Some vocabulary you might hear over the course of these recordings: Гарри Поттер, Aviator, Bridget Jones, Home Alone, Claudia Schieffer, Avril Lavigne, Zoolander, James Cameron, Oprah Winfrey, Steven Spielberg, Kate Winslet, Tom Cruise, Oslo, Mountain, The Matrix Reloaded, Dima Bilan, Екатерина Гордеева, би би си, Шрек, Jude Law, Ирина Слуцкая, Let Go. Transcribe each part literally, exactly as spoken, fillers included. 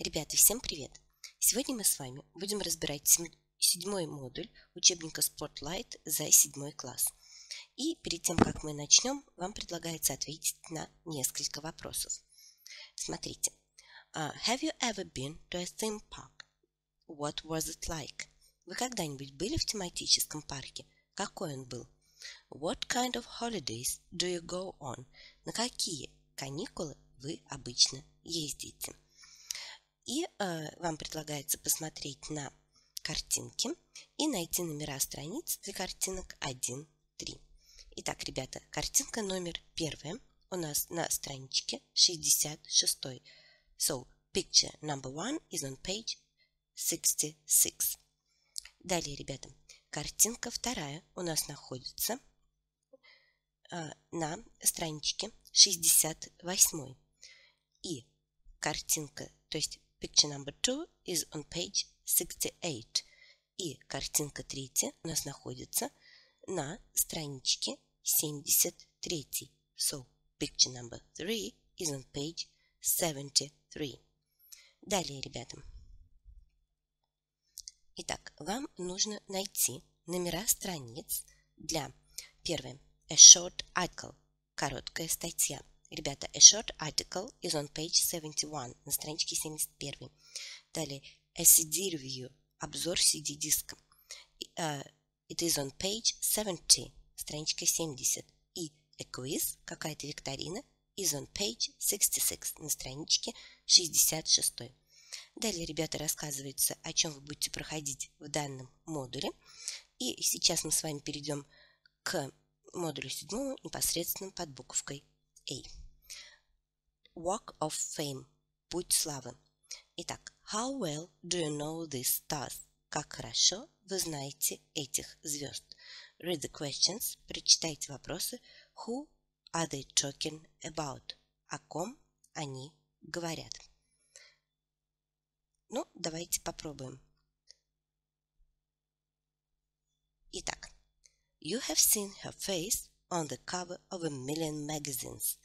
Ребята, всем привет! Сегодня мы с вами будем разбирать седьмой модуль учебника Spotlight за седьмой класс. И перед тем, как мы начнем, вам предлагается ответить на несколько вопросов. Смотрите. Uh, have you ever been to a theme park? What was it like? Вы когда-нибудь были в тематическом парке? Какой он был? What kind of holidays do you go on? На какие каникулы вы обычно ездите? И э, вам предлагается посмотреть на картинки и найти номера страниц для картинок один три. Итак, ребята, картинка номер первая у нас на страничке шестьдесят шесть. So, picture number one is on page sixty-six. Далее, ребята, картинка вторая у нас находится э, на страничке шестьдесят восемь. И картинка, то есть picture number two is on page sixty-eight. И картинка третья у нас находится на страничке семьдесят три. So, picture number three is on page seventy-three. Далее, ребята. Итак, вам нужно найти номера страниц для первое. A short article. Короткая статья. Ребята, a short article is on page seventy-one, на страничке семьдесят один. Далее, a си ди review, обзор си ди-диска. Uh, it is on page seventy, страничка семьдесят. И a quiz, какая-то викторина, is on page sixty-six, на страничке шестьдесят шесть. Далее, ребята, рассказывается, о чем вы будете проходить в данном модуле. И сейчас мы с вами перейдем к модулю седьмому, непосредственно под буковкой A. Walk of Fame. Путь славы. Итак, how well do you know these stars? Как хорошо вы знаете этих звезд? Read the questions. Прочитайте вопросы. Who are they talking about? О ком они говорят? Ну, давайте попробуем. Итак, you have seen her face on the cover of a million magazines.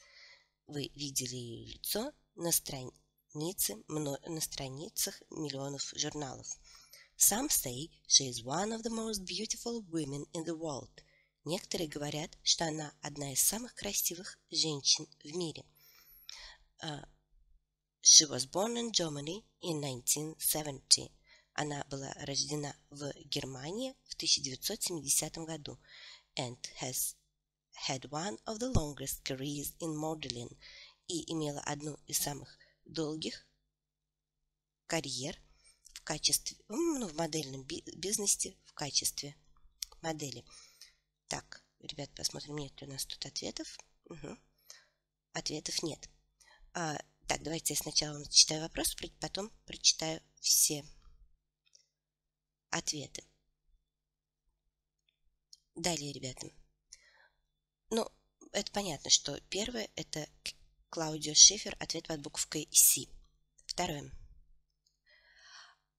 Вы видели ее лицо на, странице, на страницах миллионов журналов. Some say she is one of the most beautiful women in the world. Некоторые говорят, что она одна из самых красивых женщин в мире. Uh, she was born in Germany in nineteen seventy. Она была рождена в Германии в тысяча девятьсот семидесятом году and has had one of the longest careers in modeling, и имела одну из самых долгих карьер в качестве, ну, в модельном бизнесе в качестве модели. Так, ребят, посмотрим, нет ли у нас тут ответов. Угу. Ответов нет. А, так, давайте я сначала вам зачитаю вопрос, потом прочитаю все ответы. Далее, ребята. Ну, это понятно, что первое – это Клаудио Шифер, ответ под буковкой C. Второе.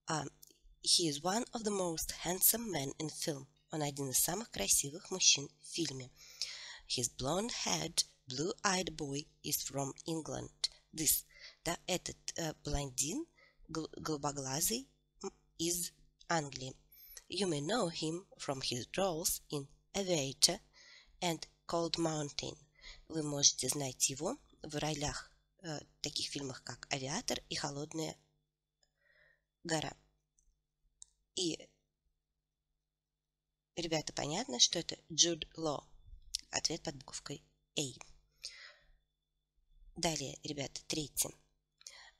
Uh, he is one of the most handsome men in film. Он один из самых красивых мужчин в фильме. His blonde-haired, blue-eyed boy is from England. This, да, этот uh, блондин, гл голубоглазый, из Англии. You may know him from his roles in Aviator and Mountain. Вы можете знать его в ролях э, таких фильмах, как «Авиатор» и «Холодная гора». И, ребята, понятно, что это Jude Law. Ответ под буковкой A. Далее, ребята, третье.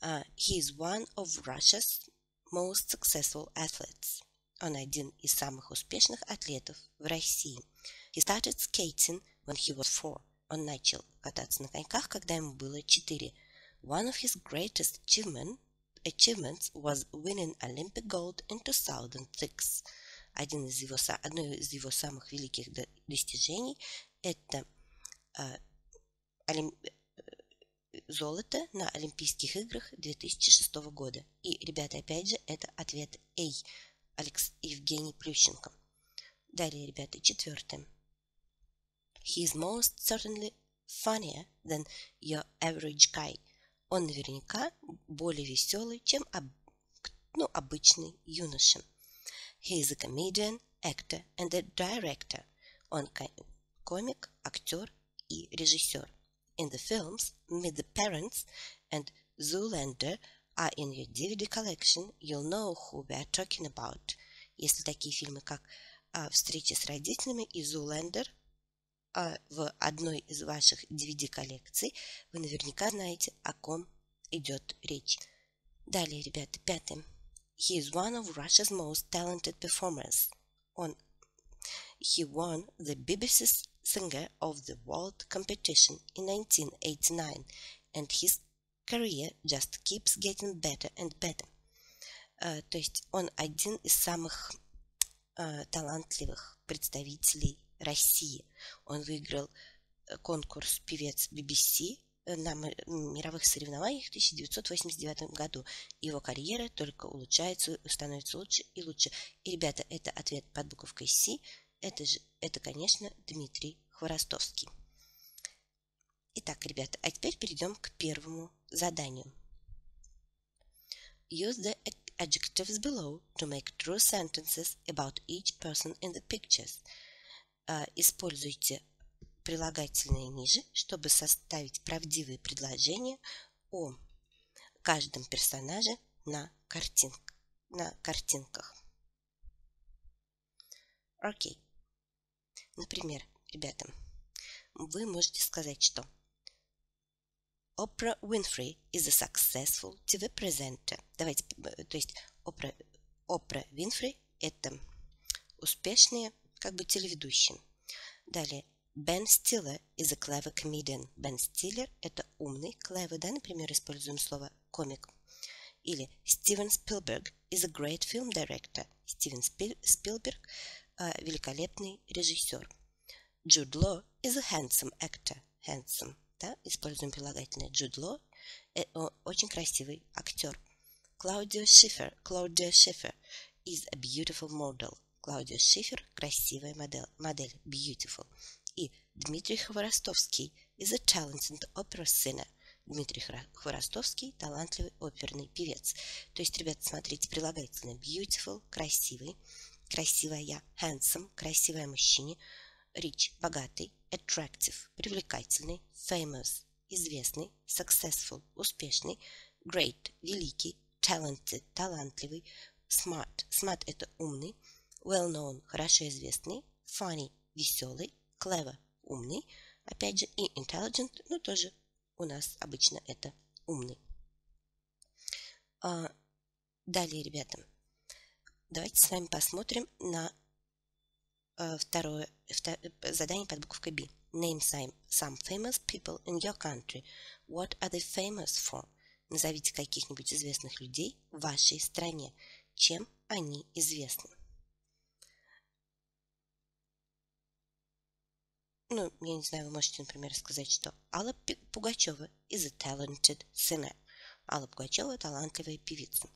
Uh, he is one of Russia's most successful athletes. Он один из самых успешных атлетов в России. He started skating when he was four. Он начал кататься на коньках, когда ему было четыре. One of his greatest achievement, achievements was winning Olympic gold in two thousand six. Один из его, одно из его самых великих достижений – это э, олим... золото на Олимпийских играх две тысячи шестого года. И, ребята, опять же, это ответ A. Алекс... Евгений Плющенко. Далее, ребята, четвертое. He is most certainly funnier than your average guy. он наверняка более веселый, чем об... ну, обычный юноша. He is a comedian, actor and a director. Он комик, актер и режиссер. In the films Meet the Parents and Zoolander are in your ди ви ди collection, you'll know who we are talking about. Если такие фильмы, как «Встреча с родителями» и «Zoolander» в одной из ваших ди ви ди-коллекций, вы наверняка знаете, о ком идет речь. Далее, ребята, пятый. He is one of Russia's most talented performers. Он, he won the би би си Singer of the World competition in nineteen eighty-nine, and his career just keeps getting better and better. Uh, то есть он один из самых uh, талантливых представителей России. Он выиграл конкурс певец би би си на мировых соревнованиях в тысяча девятьсот восемьдесят девятом году. Его карьера только улучшается, становится лучше и лучше. И, ребята, это ответ под буковкой «С». Это же, это, конечно, Дмитрий Хворостовский. Итак, ребята, а теперь перейдем к первому заданию. Use the adjectives below to make true sentences about each person in the pictures. Uh, используйте прилагательные ниже, чтобы составить правдивые предложения о каждом персонаже на, картин... на картинках. Окей. Okay. Например, ребята, вы можете сказать, что Oprah Winfrey is a successful ти ви presenter. Давайте, то есть Oprah, Oprah Winfrey это успешные как бы телеведущие. Далее, Ben Stiller is a clever comedian. Бен Стиллер это умный, clever, да, например, используем слово комик. Или Steven Spielberg is a great film director. Стивен Спилберг – великолепный режиссер. Jude Law is a handsome actor. Handsome, да, используем прилагательное. Jude Law – очень красивый актер. Claudia Schieffer, Claudia Schieffer is a beautiful model. Claudia Schieffer – красивая модель, модель, beautiful. И Дмитрий Хворостовский is a talented opera singer. Дмитрий Хворостовский – талантливый оперный певец. То есть, ребята, смотрите, прилагательное beautiful – красивый, красивая – handsome – красивая мужчина, rich – богатый, attractive – привлекательный, famous – известный, successful – успешный, great – великий, talented – талантливый, smart – smart – это умный, well-known – хорошо известный, funny – веселый, clever – умный, опять же, и intelligent – ну, тоже у нас обычно это умный. А, далее, ребята, давайте с вами посмотрим на а, второе, второе задание под буквой B. Name some, some famous people in your country. What are they famous for? Назовите каких-нибудь известных людей в вашей стране. Чем они известны? Ну, я не знаю, вы можете, например, сказать, что Алла Пугачева is a talented singer. Алла Пугачева – талантливая певица.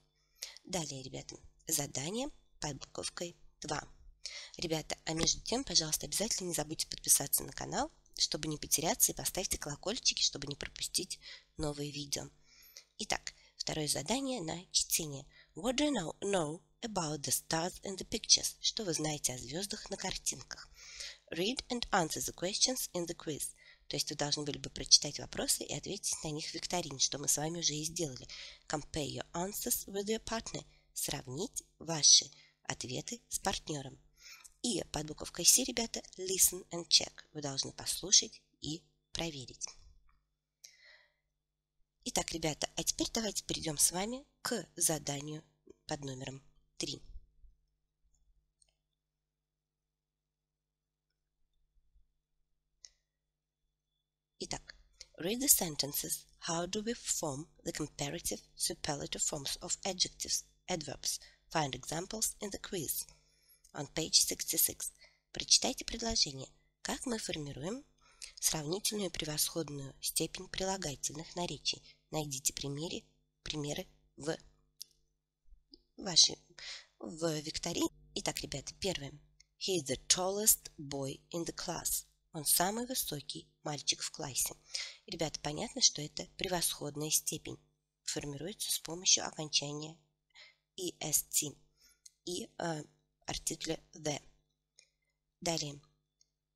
Далее, ребята, задание под буковкой два. Ребята, а между тем, пожалуйста, обязательно не забудьте подписаться на канал, чтобы не потеряться, и поставьте колокольчики, чтобы не пропустить новые видео. Итак, второе задание на чтение. What do you know, know about the stars in the pictures? Что вы знаете о звездах на картинках? Read and answer the questions in the quiz. То есть вы должны были бы прочитать вопросы и ответить на них в викторине, что мы с вами уже и сделали. Compare your answers with your partner. Сравнить ваши ответы с партнером. И под буковкой С, ребята, listen and check. Вы должны послушать и проверить. Итак, ребята, а теперь давайте перейдем с вами к заданию под номером три. Итак, read the sentences. How do we form the comparative superlative forms of adjectives, adverbs? Find examples in the quiz. On page sixty-six. Прочитайте предложение. Как мы формируем сравнительную и превосходную степень прилагательных наречий? Найдите примеры, примеры в вашей в викторине. Итак, ребята, первое. He is the tallest boy in the class. Он самый высокий мальчик в классе. Ребята, понятно, что это превосходная степень. Формируется с помощью окончания «est» и э, артикля «the». Далее.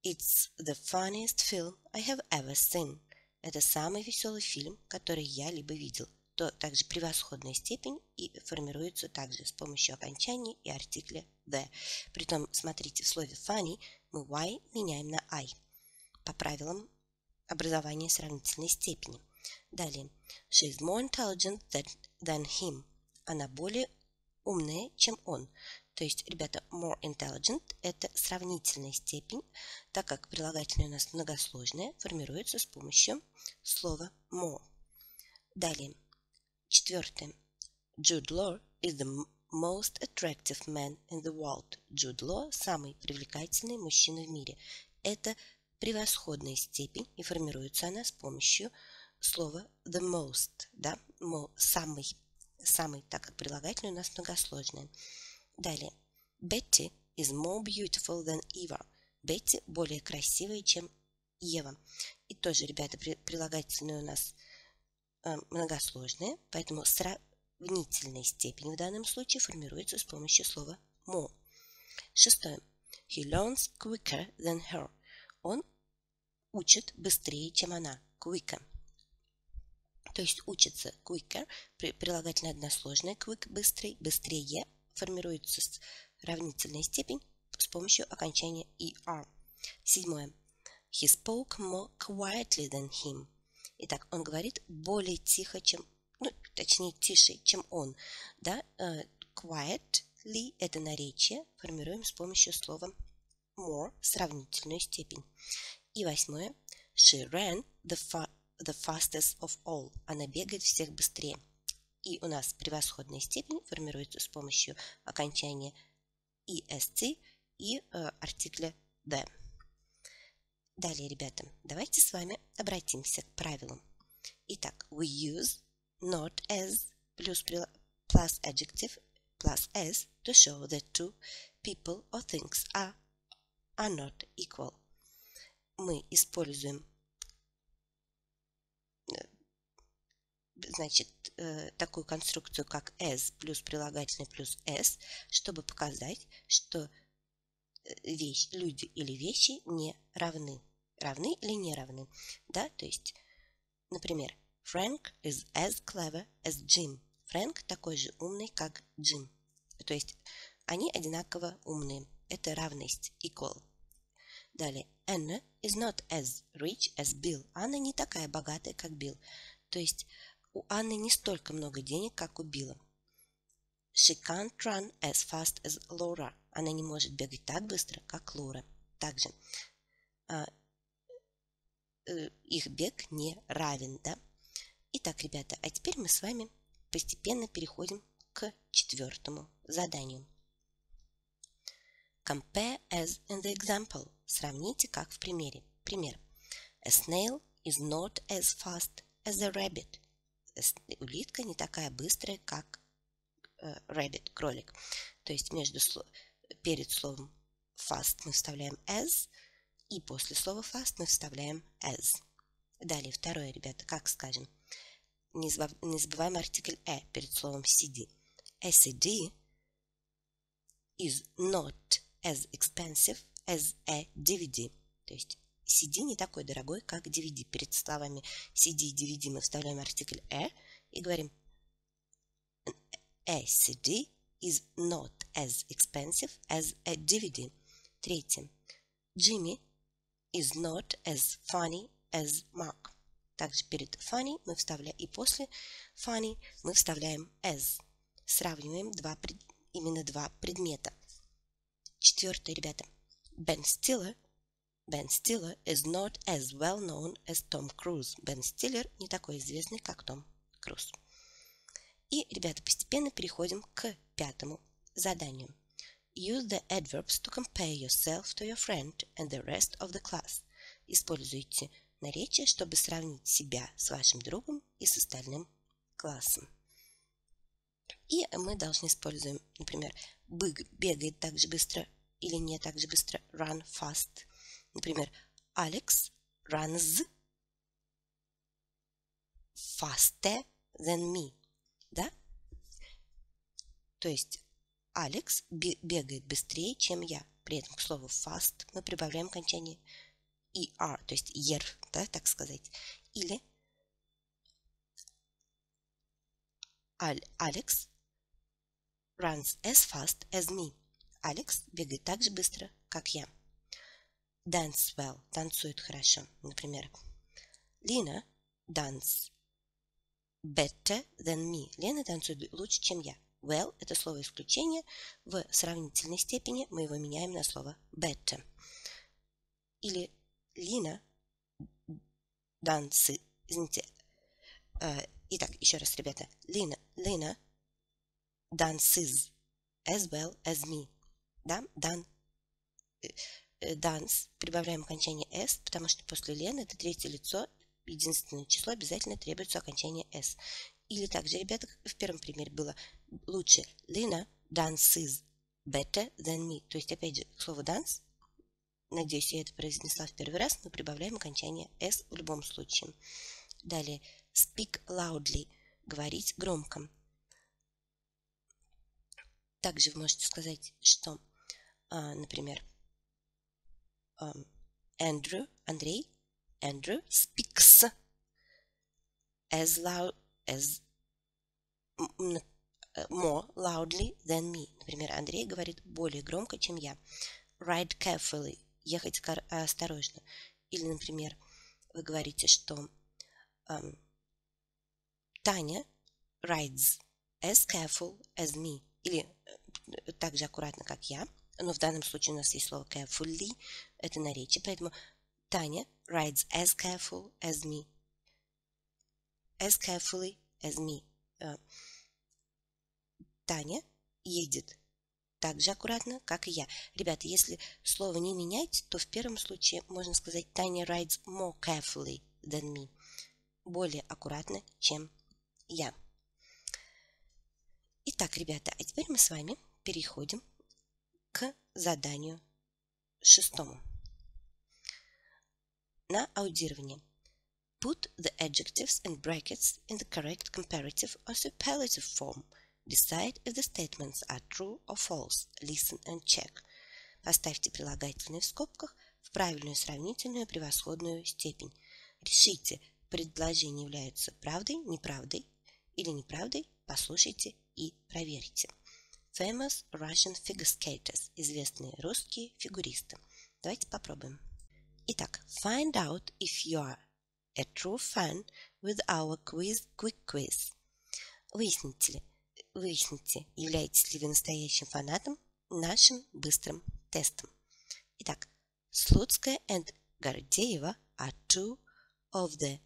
It's the funniest film I have ever seen. Это самый веселый фильм, который я либо видел. То также превосходная степень и формируется также с помощью окончания и артикля «the». Притом, смотрите, в слове «funny» мы «y» меняем на «I» по правилам образования сравнительной степени. Далее. She is more intelligent than him. Она более умная, чем он. То есть, ребята, more intelligent – это сравнительная степень, так как прилагательное у нас многосложное, формируется с помощью слова more. Далее. Четвертое. Jude Law is the most attractive man in the world. Jude Law – самый привлекательный мужчина в мире. Это превосходная степень, и формируется она с помощью слова the most, да, самый, самый, так как прилагательное у нас многосложное. Далее. Betty is more beautiful than Eva. Betty более красивая, чем Ева. И тоже, ребята, прилагательное у нас э, многосложное, поэтому сравнительная степень в данном случае формируется с помощью слова more. Шестое. He learns quicker than her. Он учит быстрее, чем она. Quicker. То есть учится quicker, прилагательное односложное, quick, быстрый, быстрее, формируется равнительная степень с помощью окончания er. Седьмое. He spoke more quietly than him. Итак, он говорит более тихо, чем, ну, точнее, тише, чем он. Да, uh, quietly – это наречие, формируем с помощью слова more, сравнительную степень. И восьмое. She ran the far The fastest of all. Она бегает всех быстрее. И у нас превосходная степень формируется с помощью окончания est и э, артикля the. Далее, ребята, давайте с вами обратимся к правилам. Итак, we use not as plus, plus adjective plus as to show that two people or things are, are not equal. Мы используем, значит, такую конструкцию, как as плюс прилагательное плюс s, чтобы показать, что вещь, люди или вещи не равны. Равны или не равны. Да, то есть, например, Frank is as clever as Jim. Frank такой же умный, как Jim. То есть, они одинаково умные. Это равность, equal. Далее, Anna is not as rich as Bill. Анна не такая богатая, как Билл. То есть, у Анны не столько много денег, как у Билла. She can't run as fast as Laura. Она не может бегать так быстро, как Лора. Также а, э, их бег не равен, да? Итак, ребята, а теперь мы с вами постепенно переходим к четвертому заданию. Compare as in the example. Сравните, как в примере. Пример. A snail is not as fast as a rabbit. Улитка не такая быстрая, как uh, rabbit, кролик. То есть между слов... перед словом fast мы вставляем as, и после слова fast мы вставляем as. Далее, второе, ребята, как скажем? Не, забыв... не забываем артикль e перед словом cd. cd is not as expensive as a dvd. То есть си ди не такой дорогой, как ди ви ди. Перед словами си ди и ди ви ди мы вставляем артикль «э» и говорим «A си ди is not as expensive as a ди ви ди». Третье. Jimmy is not as funny as Mark. Также перед funny мы вставляем и после funny мы вставляем as. Сравниваем два, именно два предмета. Четвертое, ребята. Бен Стиллер Ben Stiller is not as well known as Tom Cruise. Бен Стиллер не такой известный, как Том Круз. И, ребята, постепенно переходим к пятому заданию. Use the adverbs to compare yourself to your friend and the rest of the class. Используйте наречие, чтобы сравнить себя с вашим другом и с остальным классом. И мы должны использовать, например, бегает так же быстро или не так же быстро, run fast. Например, Alex runs faster than me. Да? То есть Алекс бегает быстрее, чем я. При этом к слову fast мы прибавляем окончание er, то есть er, да, так сказать. Или Alex runs as fast as me. Алекс бегает так же быстро, как я. Dance well. Танцует хорошо. Например, Lena dances better than me. Лена танцует лучше, чем я. Well – это слово исключение. В сравнительной степени мы его меняем на слово better. Или Lena dances... Извините. Итак, еще раз, ребята. Lena, Lena dances as well as me. Да? Dan, dance. Прибавляем окончание s, потому что после Лены это третье лицо, единственное число, обязательно требуется окончание s. Или также, ребята, как в первом примере было, лучше Lena dances better than me. То есть, опять же, к слову dance, надеюсь, я это произнесла в первый раз, но прибавляем окончание s в любом случае. Далее, speak loudly, говорить громко. Также вы можете сказать, что, а, например, um, Andrew, Андрей, Andrew speaks as loud as more loudly than me. Например, Андрей говорит более громко, чем я. Ride carefully, ехать осторожно. Или, например, вы говорите, что um, Таня rides as careful as me. Или так же аккуратно, как я. Но в данном случае у нас есть слово carefully. Это наречие. Поэтому Таня rides as careful as me. As carefully as me. Таня едет так же аккуратно, как и я. Ребята, если слово не менять, то в первом случае можно сказать Таня rides more carefully than me. Более аккуратно, чем я. Итак, ребята, а теперь мы с вами переходим к заданию шестому. На аудирование. Put the adjectives and brackets in the correct comparative or superlative form. Decide if the statements are true or false. Listen and check. Поставьте прилагательные в скобках в правильную сравнительную превосходную степень. Решите, предложение является правдой, неправдой или неправдой. Послушайте и проверьте. Famous Russian figure skaters. Известные русские фигуристы. Давайте попробуем. Итак, find out if you are a true fan with our quiz quick quiz. Выясните ли, выясните, являетесь ли вы настоящим фанатом нашим быстрым тестом. Итак, Слуцкая and Гордеева are two of the...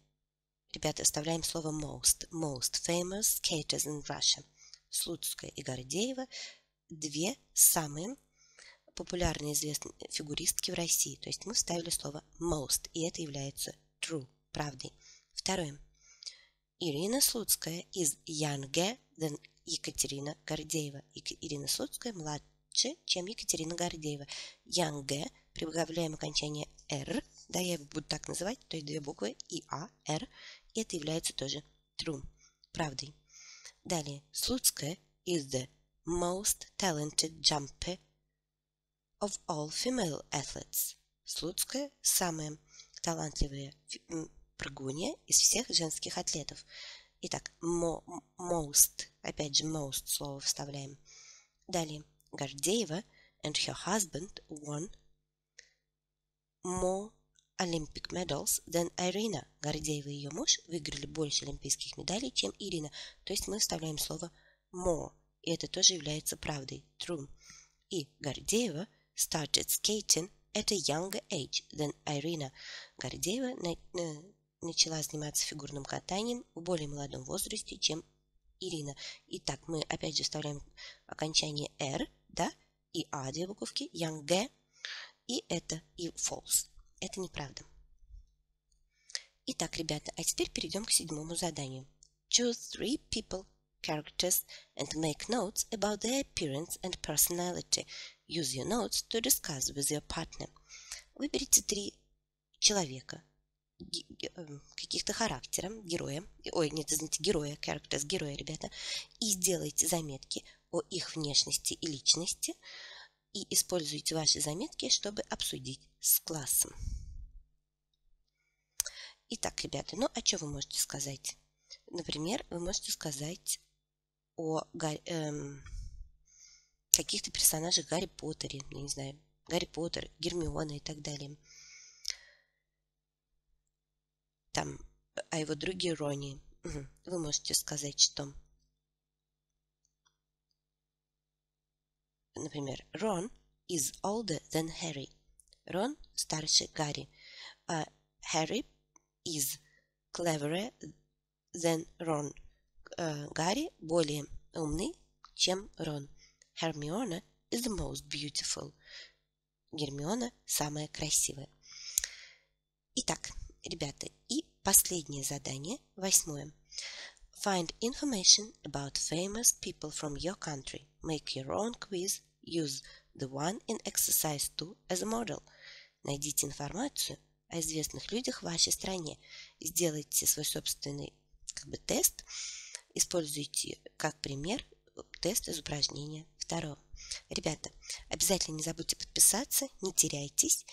Ребята, оставляем слово most. Most famous skaters in Russia. Слуцкая и Гордеева – две самые популярные известные фигуристки в России. То есть мы вставили слово most, и это является true, правдой. Второе. Ирина Слуцкая is younger than Екатерина Гордеева. Ирина Слуцкая младше, чем Екатерина Гордеева. Younger, прибавляем окончание r, да, я его буду так называть, то есть две буквы и а, r, и это является тоже true, правдой. Далее, Слуцкая is the most talented jumper of all female athletes. Слуцкая – самая талантливая прыгунья из всех женских атлетов. Итак, mo most, опять же, most слово вставляем. Далее, Гордеева and her husband won more Olympic medals than Irina. Гордеева и ее муж выиграли больше олимпийских медалей, чем Ирина. То есть мы вставляем слово more, и это тоже является правдой, true. И Гордеева started skating at a younger age than Irina. Гордеева на, на, начала заниматься фигурным катанием в более молодом возрасте, чем Ирина. Итак, мы опять же вставляем окончание r, да, и a, две буковки, younger, и это и false. Это неправда. Итак, ребята, а теперь перейдем к седьмому заданию. Choose three people, characters, and make notes about their appearance and personality. Use your notes to discuss with your partner. Выберите три человека, каких-то характером, героя, ой, нет, извините, героя, characters, героя, ребята, и сделайте заметки о их внешности и личности, и используйте ваши заметки, чтобы обсудить с классом. Итак, ребята, ну а что вы можете сказать? Например, вы можете сказать о э, каких-то персонажах Гарри Поттере, я не знаю, Гарри Поттер, Гермиона и так далее. Там, а его друге Ронни. Вы можете сказать, что, например, Рон is older than Harry. Рон старше Гарри. Uh, Harry is cleverer than Ron. Uh, Гарри более умный, чем Рон. Hermione is the most beautiful. Гермиона самая красивая. Итак, ребята, и последнее задание, восьмое. Find information about famous people from your country. Make your own quiz. Use the one in exercise two as a model. Найдите информацию о известных людях в вашей стране. Сделайте свой собственный как бы, тест. Используйте как пример тест из упражнения второго. Ребята, обязательно не забудьте подписаться, не теряйтесь.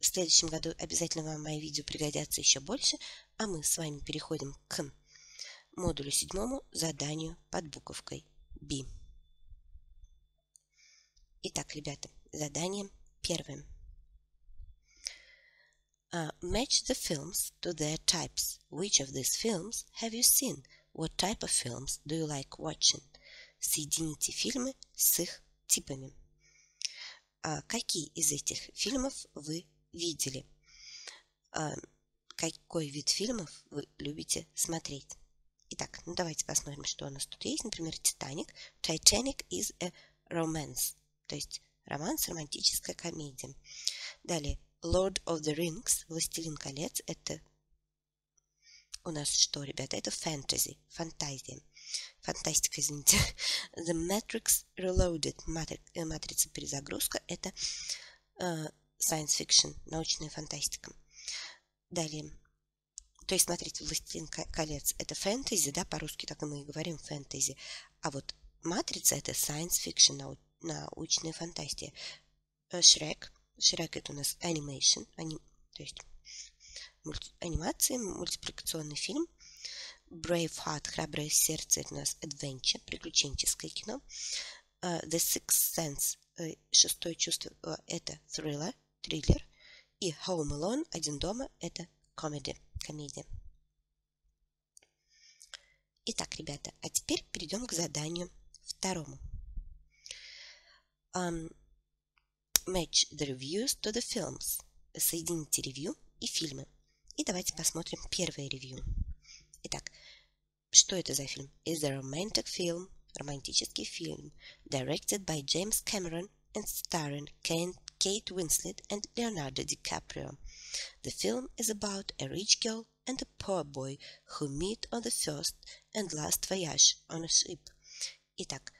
В следующем году обязательно вам мои видео пригодятся еще больше. А мы с вами переходим к модулю седьмому, заданию под буковкой B. Итак, ребята, задание первое. Uh, match the films to their types. Which of these films have you seen? What type of films do you like watching? Соедините фильмы с их типами. Uh, какие из этих фильмов вы видели? Uh, какой вид фильмов вы любите смотреть? Итак, ну давайте посмотрим, что у нас тут есть. Например, «Титаник». «Titanic is a romance». То есть романс, романтическая комедия. Далее «Lord of the Rings», «Властелин колец». Это у нас что, ребята? Это фэнтези, фантазия. Фантастика, извините. «The Matrix Reloaded», «Матрица перезагрузка». Это э, science fiction, научная фантастика. Далее. То есть, смотрите, «Властелин колец» — это фэнтези, да, по-русски так мы и говорим фэнтези. А вот «Матрица» — это science fiction, нау научная фантастика. «Шрек», «Шрек» — это у нас animation, аним... то есть мульти... анимация, мультипликационный фильм. «Braveheart», «Храброе сердце» — это у нас adventure, приключенческое кино. Uh, «The Sixth Sense», uh, «Шестое чувство» uh, — это thriller, триллер. И «Home Alone», «Один дома» — это comedy. Комедия. Итак, ребята, а теперь перейдем к заданию второму. Um, match the reviews to the films. Соедините ревью и фильмы. И давайте посмотрим первое ревью. Итак, что это за фильм? Is a romantic film, романтический фильм, directed by James Cameron and starring Kate Winslet and Leonardo DiCaprio. The film is about a rich girl and a poor boy who meet on the first and last voyage on a ship. Итак,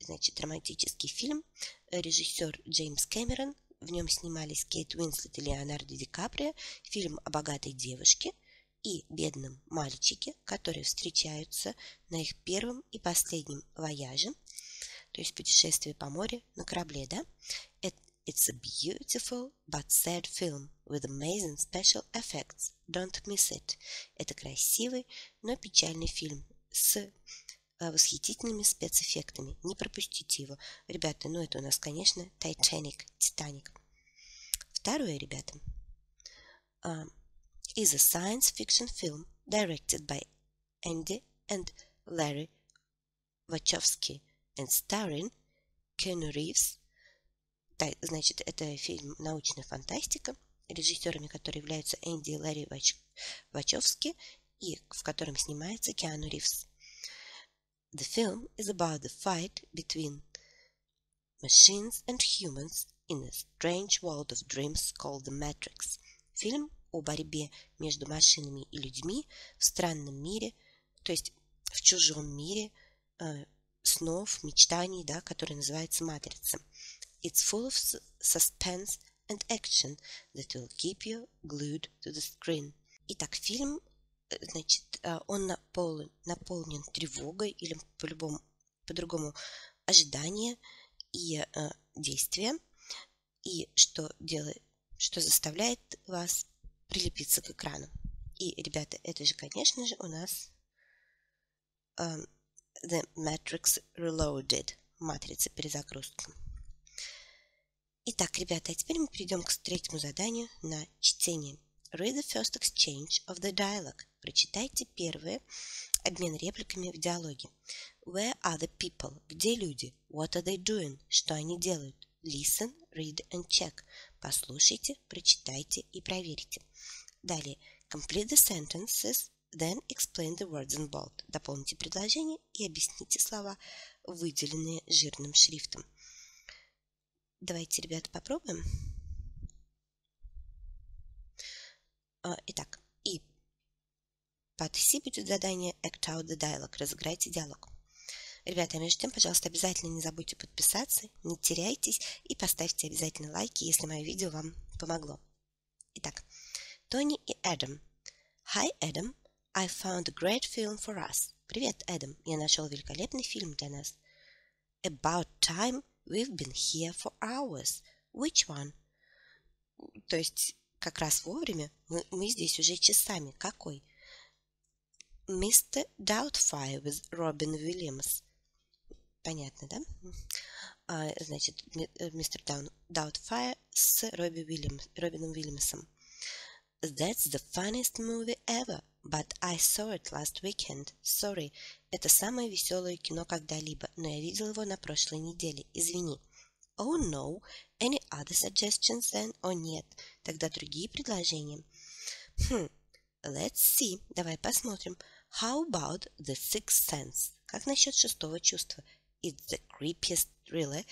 значит, романтический фильм, режиссер Джеймс Кэмерон, в нем снимались Кейт Уинслет и Леонардо Ди Каприо, фильм о богатой девушке и бедном мальчике, которые встречаются на их первом и последнем вояже, то есть путешествие по морю на корабле, да? It's a beautiful but sad film with amazing special effects. Don't miss it. Это красивый, но печальный фильм с восхитительными спецэффектами. Не пропустите его. Ребята, ну это у нас, конечно, Titanic, Титаник. Второе, ребята, uh, is a science fiction film directed by Andy and Larry Wachowski and starring Keanu Reeves. Да, значит, это фильм «Научная фантастика», режиссерами которой являются Энди и Ларри Вач... Вачовски, и в котором снимается Киану Ривз. The film is about the fight between machines and humans in a strange world of dreams called The Matrix. Фильм о борьбе между машинами и людьми в странном мире, то есть в чужом мире э, снов, мечтаний, да, который называется «Матрица». It's full of suspense and action that will keep you glued to the screen. Итак, фильм, значит, он наполнен, наполнен тревогой или по-любому, по-другому ожидание и э, действие, и что делает, что заставляет вас прилепиться к экрану. И, ребята, это же, конечно же, у нас э, The Matrix Reloaded, матрица перезагрузка. Итак, ребята, а теперь мы перейдем к третьему заданию на чтение. Read the first exchange of the dialogue. Прочитайте первый обмен репликами в диалоге. Where are the people? Где люди? What are they doing? Что они делают? Listen, read and check. Послушайте, прочитайте и проверьте. Далее. Complete the sentences, then explain the words in bold. Дополните предложение и объясните слова, выделенные жирным шрифтом. Давайте, ребята, попробуем. Итак, и по Т С будет задание Act out the dialogue. Разыграйте диалог. Ребята, а между тем, пожалуйста, обязательно не забудьте подписаться, не теряйтесь и поставьте обязательно лайки, если мое видео вам помогло. Итак, Тони и Эдам. Hi, Adam. I found a great film for us. Привет, Эдам. Я нашел великолепный фильм для нас. About time we've been here for hours. Which one? То есть... Как раз вовремя, мы, мы здесь уже часами. Какой? мистер Doubtfire with Robin Williams. Понятно, да? А, значит, мистер Doubtfire с Робби Уильямс, Робином Уильямсом. That's the funniest movie ever, but I saw it last weekend. Sorry. Это самое веселое кино когда-либо, но я видел его на прошлой неделе. Извини. Oh no, any other suggestions then? О нет, тогда другие предложения. Хм, let's see, давай посмотрим. How about The Sixth Sense? Как насчет шестого чувства? It's the creepiest thriller,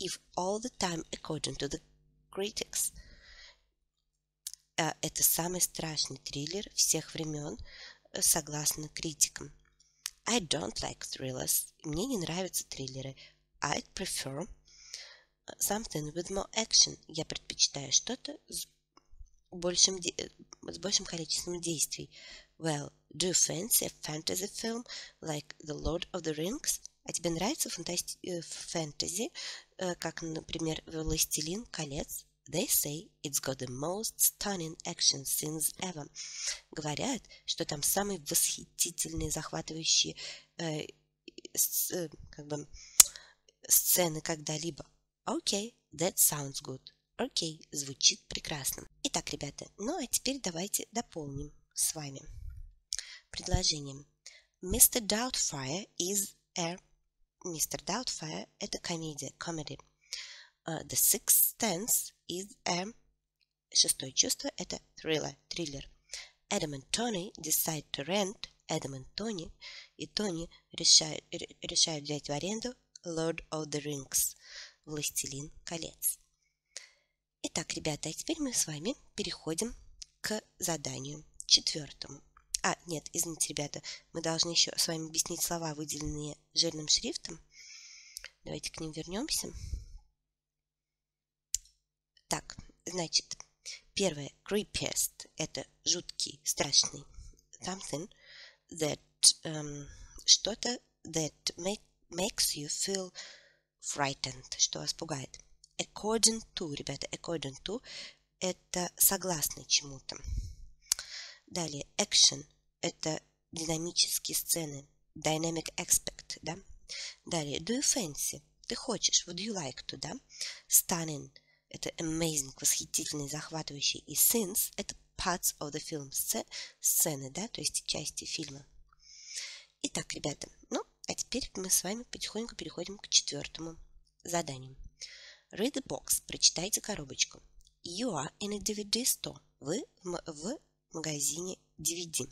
if all the time according to the critics. Uh, это самый страшный триллер всех времен, согласно критикам. I don't like thrillers. Мне не нравятся триллеры. I'd prefer... Something with more action. Я предпочитаю что-то с большим, де... с большим количеством действий. Well, do you fancy a fantasy film like The Lord of the Rings? А тебе нравится фантаст... фэнтези, как, например, «Властелин колец»? They say it's got the most stunning action scenes ever. Говорят, что там самые восхитительные, захватывающие э, с, э, как бы, сцены когда-либо. Окей, okay, that sounds good. Окей, okay, звучит прекрасно. Итак, ребята, ну а теперь давайте дополним с вами предложением. мистер Doubtfire is a... мистер Doubtfire – это комедия, comedy. Uh, the Sixth Sense is a... Шестое чувство – это thriller, триллер. Adam and Tony decide to rent. Adam and Tony и Тони решают, решают взять в аренду Lord of the Rings. «Властелин колец». Итак, ребята, а теперь мы с вами переходим к заданию четвертому. А, нет, извините, ребята, мы должны еще с вами объяснить слова, выделенные жирным шрифтом. Давайте к ним вернемся. Так, значит, первое, creepiest, это жуткий, страшный. Something that, um, что-то that make, makes you feel frightened, что вас пугает. According to, ребята, according to – это согласно чему-то. Далее, action – это динамические сцены, dynamic aspect, да? Далее, do you fancy – ты хочешь, would you like to, да? Stunning – это amazing, восхитительный, захватывающий. И scenes – это parts of the film, сцены, да, то есть части фильма. Итак, ребята, ну, а теперь мы с вами потихоньку переходим к четвертому заданию. Read the box. Прочитайте коробочку. You are in a ди ви ди store. Вы в магазине ди ви ди.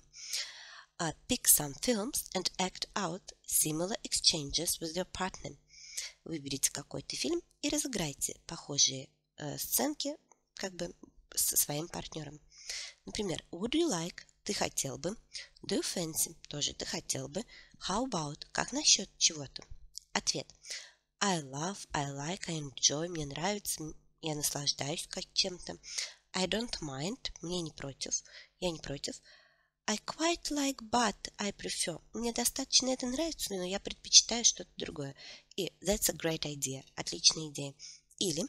Uh, pick some films and act out similar exchanges with your partner. Выберите какой-то фильм и разыграйте похожие э, сценки как бы со своим партнером. Например, would you like? Ты хотел бы. Do you fancy? Тоже ты хотел бы. How about? Как насчет чего-то? Ответ. I love, I like, I enjoy. Мне нравится, я наслаждаюсь как чем-то. I don't mind, мне не против, я не против. I quite like, but I prefer. Мне достаточно это нравится, но я предпочитаю что-то другое. И that's a great idea. Отличная идея. Или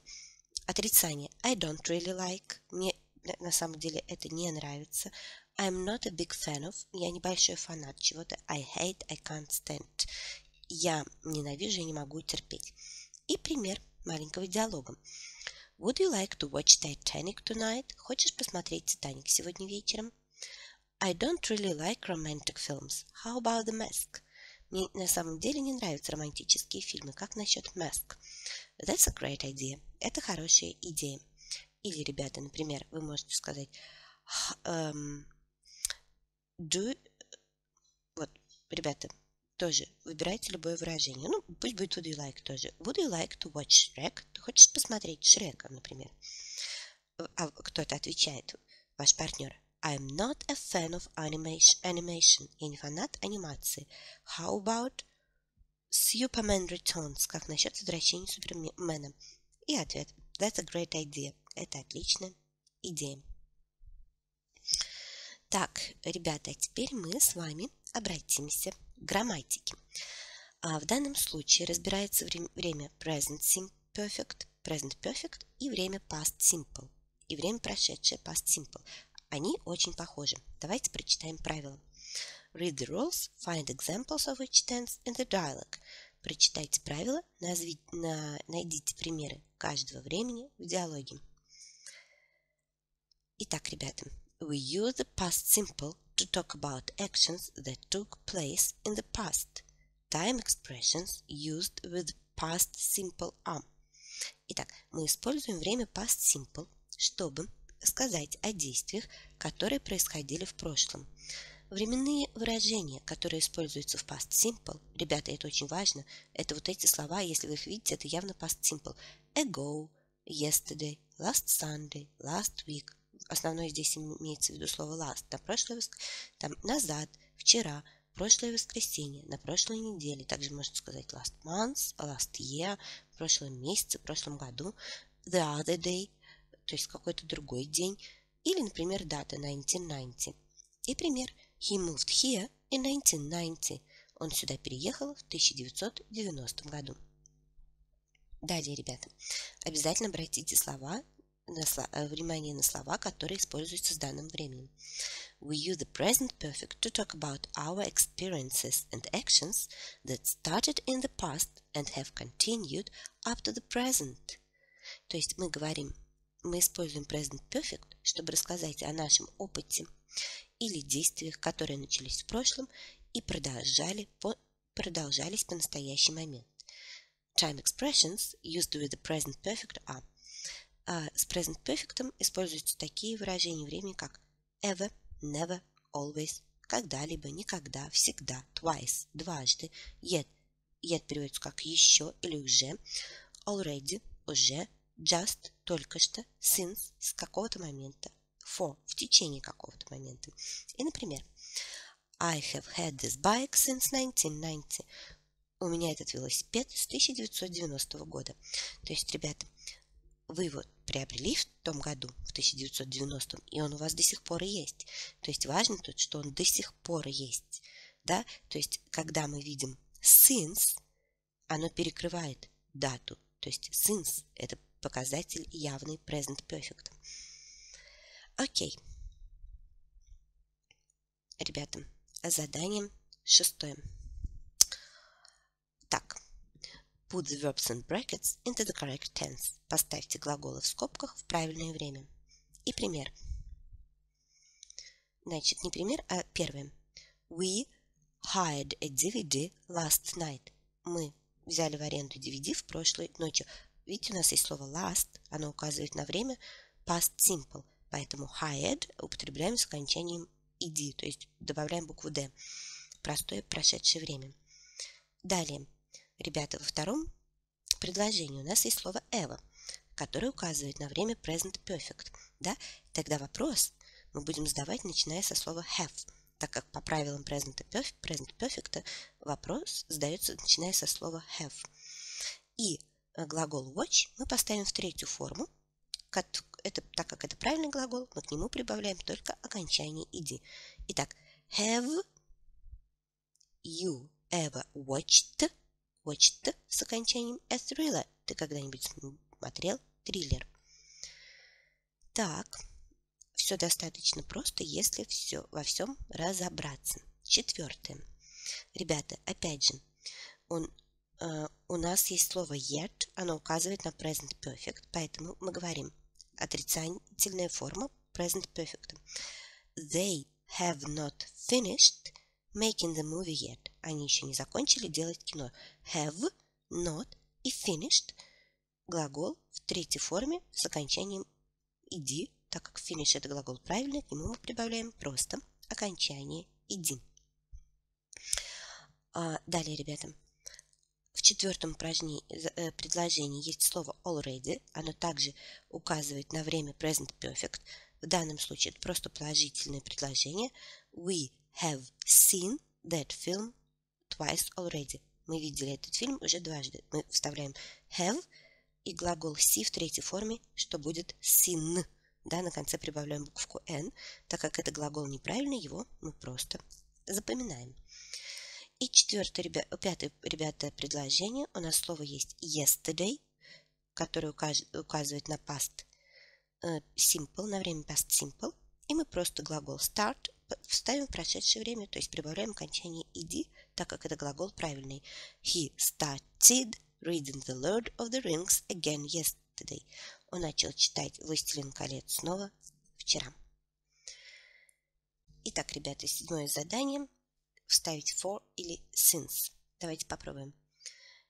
отрицание. I don't really like. Мне на самом деле это не нравится. I'm not a big fan of. Я небольшой фанат чего-то. I hate, I can't stand. Я ненавижу, я не могу терпеть. И пример маленького диалога. Would you like to watch Titanic tonight? Хочешь посмотреть «Титаник» сегодня вечером? I don't really like romantic films. How about the Mask? Мне на самом деле не нравятся романтические фильмы. Как насчет Mask? That's a great idea. Это хорошая идея. Или, ребята, например, вы можете сказать um, do... Вот, ребята, тоже выбирайте любое выражение. Ну, пусть будет would you like тоже. Would you like to watch Shrek? Ты хочешь посмотреть Шрека, например? А кто-то отвечает, ваш партнер. I'm not a fan of animation. animation. Я не фанат анимации. How about Superman Returns? Как насчет возвращения Супермена? И ответ. That's a great idea. Это отличная идея. Так, ребята, теперь мы с вами обратимся к грамматике. В данном случае разбирается время present simple perfect, present perfect и время past simple, и время прошедшее past simple. Они очень похожи. Давайте прочитаем правила. Read the rules, find examples of each tense in the dialogue. Прочитайте правила, назви, на, найдите примеры каждого времени в диалоге. Итак, ребята. We use the past simple to talk about actions that took place in the past. Time expressions used with past simple are. Итак, мы используем время past simple, чтобы сказать о действиях, которые происходили в прошлом. Временные выражения, которые используются в past simple, ребята, это очень важно, это вот эти слова, если вы их видите, это явно past simple. Ago, yesterday, last Sunday, last week. Основное здесь имеется в виду слово last. На прошлое воск... там, назад, вчера, прошлое воскресенье, на прошлой неделе. Также можно сказать last month, last year, в прошлом месяце, в прошлом году. The other day. То есть какой-то другой день, или, например, дата nineteen ninety. И пример. He moved here in nineteen ninety. Он сюда переехал в тысяча девятьсот девяностом году. Далее, ребята, обязательно обратите слова, на сло, внимание на слова, которые используются с данным временем. We use the present perfect to talk about our experiences and actions that started in the past and have continued up to the present. То есть мы говорим Мы используем present perfect, чтобы рассказать о нашем опыте или действиях, которые начались в прошлом и продолжали по, продолжались по настоящий момент. Time expressions used with the present perfect are. А с present perfect используются такие выражения времени, как ever, never, always, когда-либо, никогда, всегда, twice, дважды, yet, yet переводится как еще или уже, already, уже, just, только что, since, с какого-то момента, for, в течение какого-то момента. И, например, I have had this bike since nineteen ninety. У меня этот велосипед с тысяча девятьсот девяностого года. То есть, ребята, вы его приобрели в том году, в тысяча девятьсот девяностом, и он у вас до сих пор и есть. То есть, важно тут, что он до сих пор есть. Да? То есть, когда мы видим since, оно перекрывает дату. То есть, since – это показатель явный present perfect. Окей. Ребята, задание шестое. Так. Put the verbs in brackets into the correct tense. Поставьте глаголы в скобках в правильное время. И пример. Значит, не пример, а первое. We hired a ди ви ди last night. Мы взяли в аренду ди ви ди в прошлой ночью. Видите, у нас есть слово last, оно указывает на время past simple, поэтому hired употребляем с окончанием ed, то есть добавляем букву d, простое прошедшее время. Далее, ребята, во втором предложении у нас есть слово ever, которое указывает на время present perfect. Да? Тогда вопрос мы будем задавать, начиная со слова have, так как по правилам present perfect, present perfect вопрос задается, начиная со слова have. И глагол watch мы поставим в третью форму, это, так как это правильный глагол, мы к нему прибавляем только окончание -ed. Итак, have you ever watched, watched с окончанием a thriller? Ты когда-нибудь смотрел триллер? Так, все достаточно просто, если все, во всем разобраться. Четвертое. Ребята, опять же, он, э, у нас есть слово yet, оно указывает на present perfect, поэтому мы говорим отрицательная форма present perfect. They have not finished making the movie yet. Они еще не закончили делать кино. Have, not и finished глагол в третьей форме с окончанием ed, так как finish это глагол правильный, к нему мы прибавляем просто окончание ed. А далее, ребята, в четвертом упражнении, э, предложении есть слово already. Оно также указывает на время present perfect. В данном случае это просто положительное предложение. We have seen that film twice already. Мы видели этот фильм уже дважды. Мы вставляем have и глагол see в третьей форме, что будет seen. Да, на конце прибавляем букву n. Так как это глагол неправильный, его мы просто запоминаем. И четвертое, ребята, пятое, ребята, предложение. У нас слово есть yesterday, которое указ, указывает на past э, simple, на время past simple. И мы просто глагол start вставим в прошедшее время, то есть прибавляем окончание ed, так как это глагол правильный. He started reading the Lord of the Rings again yesterday. Он начал читать «Властелин колец» снова вчера. Итак, ребята, седьмое задание. Вставить for или since. Давайте попробуем.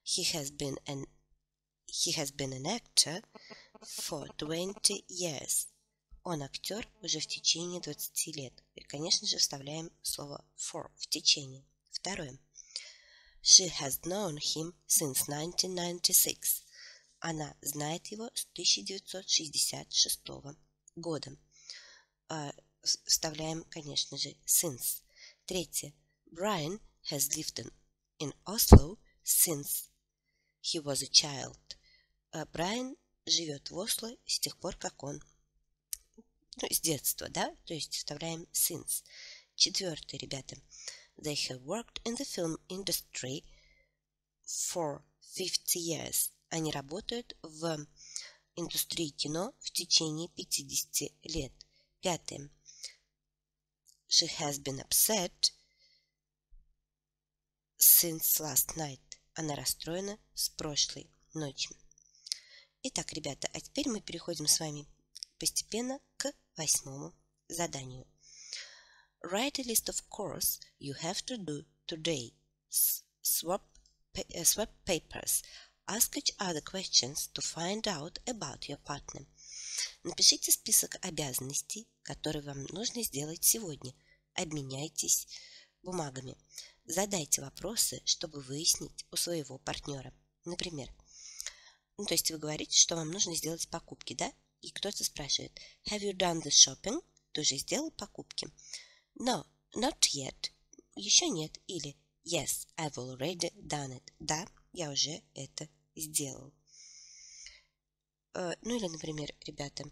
He has been an, he has been an actor for twenty years. Он актер уже в течение двадцати лет. И, конечно же, вставляем слово for в течение. Второе. She has known him since nineteen ninety-six. Она знает его с тысяча девятьсот шестьдесят шестого года. Вставляем, конечно же, since. Третье. Brian has lived in Oslo since he was a child. Брайан живет в Осло с тех пор, как он, ну, с детства, да? То есть вставляем since. Четвертое, ребята. They have worked in the film industry for fifty years. Они работают в индустрии кино в течение пятидесяти лет. Пятое. She has been upset since last night. Она расстроена с прошлой ночи. Итак, ребята, а теперь мы переходим с вами постепенно к восьмому заданию. Write a list of chores you have to do today. Swap, swap papers. Ask each other questions to find out about your partner. Напишите список обязанностей, которые вам нужно сделать сегодня. Обменяйтесь бумагами. Задайте вопросы, чтобы выяснить у своего партнера. Например, ну, то есть вы говорите, что вам нужно сделать покупки, да? И кто-то спрашивает, have you done the shopping? Ты уже сделал покупки? No, not yet. Еще нет. Или yes, I've already done it. Да, я уже это сделал. Ну или, например, ребята,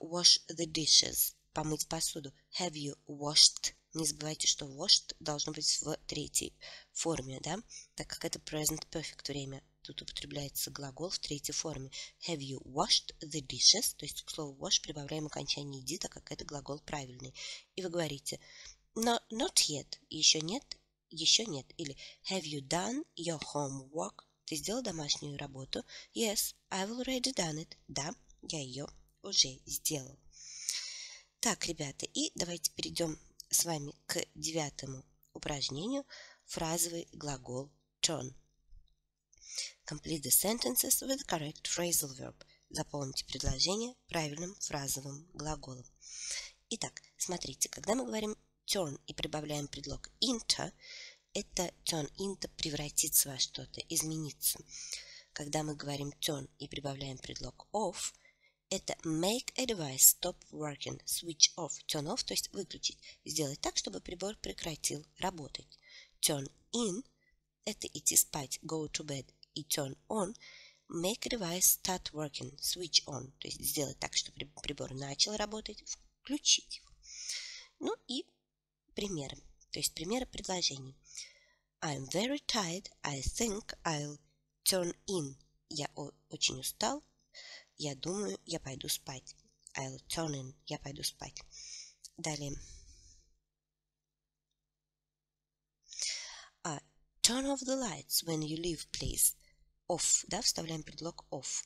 wash the dishes, помыть посуду. Have you washed? Не забывайте, что washed должно быть в третьей форме, да? Так как это present perfect время, тут употребляется глагол в третьей форме. Have you washed the dishes? То есть к слову wash прибавляем окончание ed, так как это глагол правильный. И вы говорите no, not yet, еще нет, еще нет. Или have you done your homework? Ты сделал домашнюю работу? Yes, I've already done it. Да, я ее уже сделал. Так, ребята, и давайте перейдем с вами к девятому упражнению. Фразовый глагол turn. Complete the sentences with the correct phrasal verb. Заполните предложение правильным фразовым глаголом. Итак, смотрите, когда мы говорим turn и прибавляем предлог into, это turn into превратиться во что-то, измениться. Когда мы говорим turn и прибавляем предлог off, это make a device stop working, switch off, turn off, то есть выключить. Сделать так, чтобы прибор прекратил работать. Turn in – это идти спать, go to bed. И turn on Make device start working. Switch on. То есть сделать так, чтобы прибор начал работать. Включить его. Ну и примеры. То есть примеры предложений. I'm very tired. I think I'll turn in. Я очень устал. Я думаю, я пойду спать. I'll turn in. Я пойду спать. Далее. Uh, turn off the lights when you leave, please. Off, да, вставляем предлог off.